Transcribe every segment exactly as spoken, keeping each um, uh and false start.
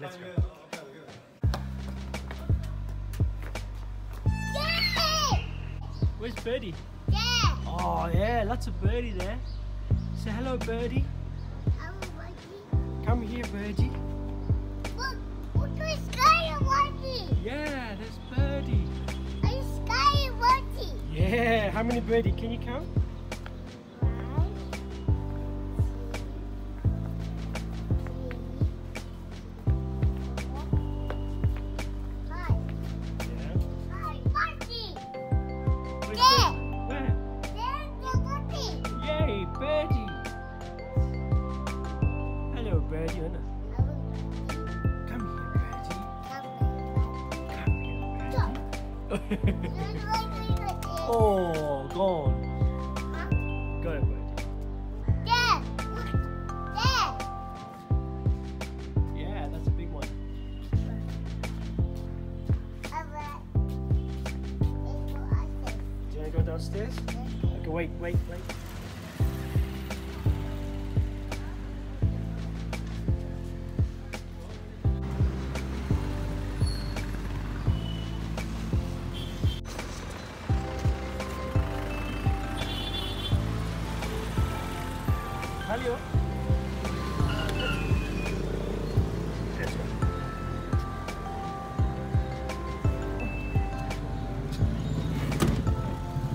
let's go. Yeah! Where's Birdie? Yeah! Oh yeah, lots of Birdie there. Say hello, Birdie. Hello, Birdie. Come here, Birdie. Look, look at Sky and Birdie. Yeah, there's Birdie. Are Sky and Birdie? Yeah, how many Birdie? Can you count? Oh, gone. Huh? Go ahead, Birdie. Dad! Dad! Yeah, that's a big one. Alright. Do you want to go downstairs? Yeah. Okay, wait, wait, wait. Hello. Let's go.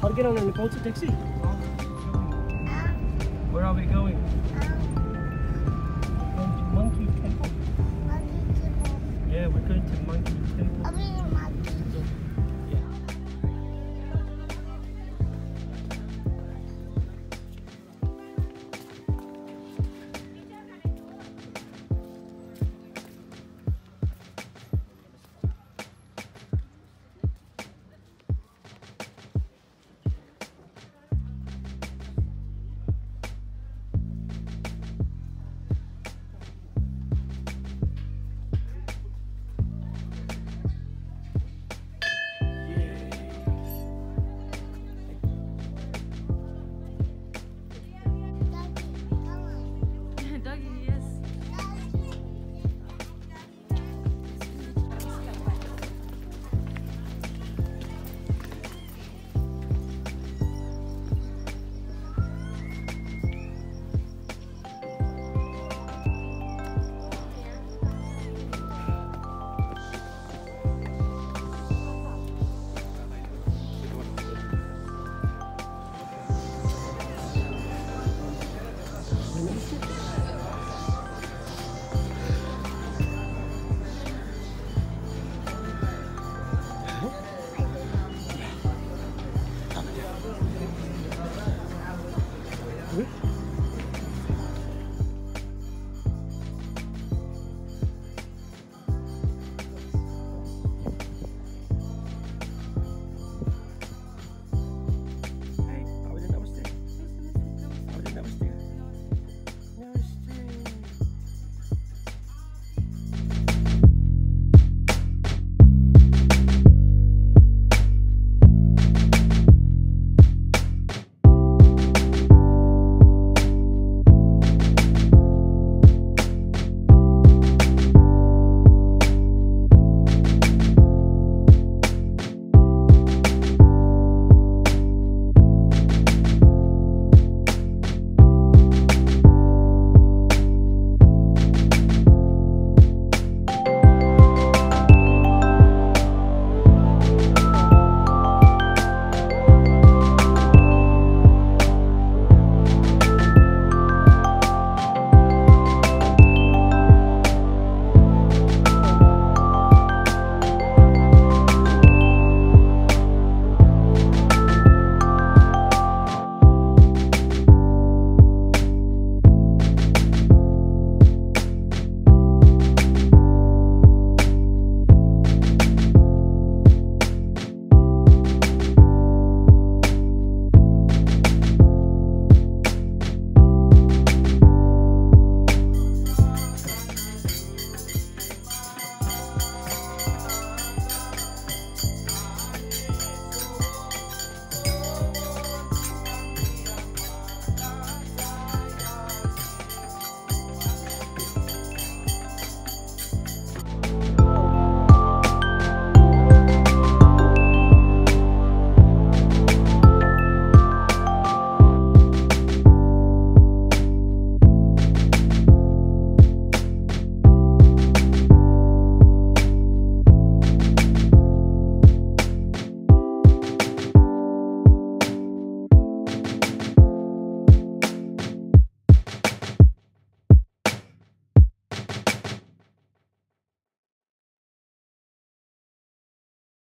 I'll get on an impulsive taxi. Where are we going? We're going to Monkey Temple. Monkey Temple. Yeah, we're going to Monkey Temple. I mean, Monkey Temple. Thank you.